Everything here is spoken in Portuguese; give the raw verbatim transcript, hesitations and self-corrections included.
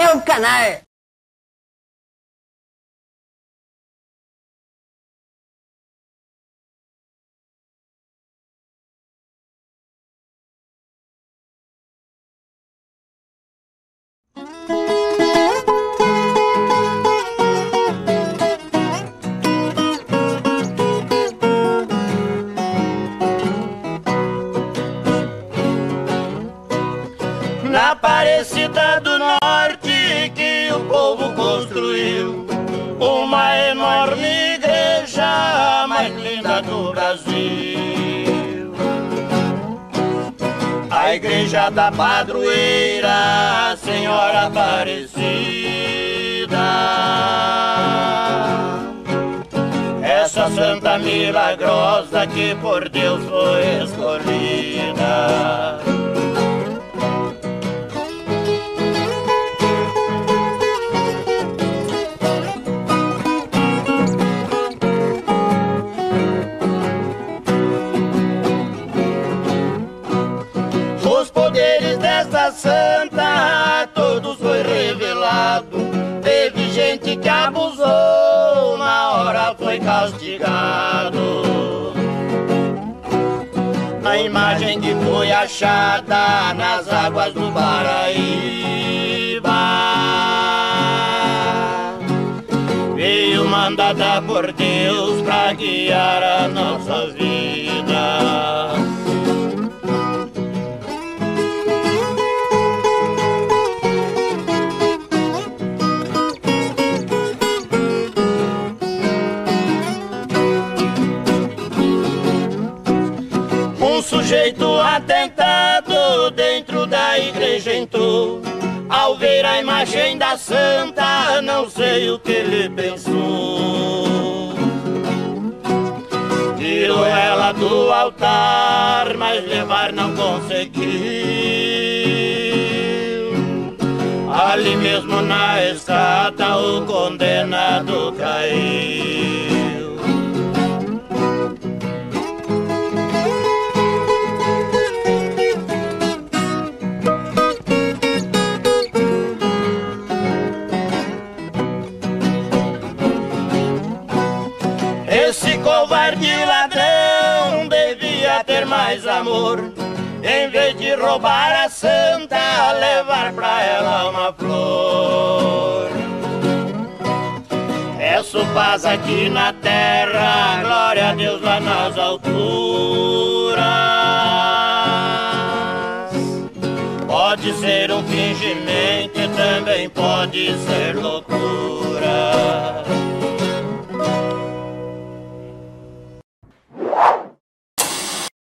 é um canalha. Na Aparecida do Norte que o povo construiu uma enorme igreja, a mais linda do Brasil. A igreja da padroeira, a Senhora Aparecida, essa santa milagrosa que por Deus foi escolhida. Santa, todos foi revelado. Teve gente que abusou, na hora foi castigado. A imagem que foi achada nas águas do Paraíba veio mandada por Deus pra guiar a nossa vida. Sujeito atentado dentro da igreja entrou. Ao ver a imagem da santa, não sei o que ele pensou. Tirou ela do altar, mas levar não conseguiu. Ali mesmo na escada o condenado caiu. Mais amor, em vez de roubar a santa, levar pra ela uma flor. É paz aqui na terra, glória a Deus lá nas alturas. Pode ser um fingimento e também pode ser loucura.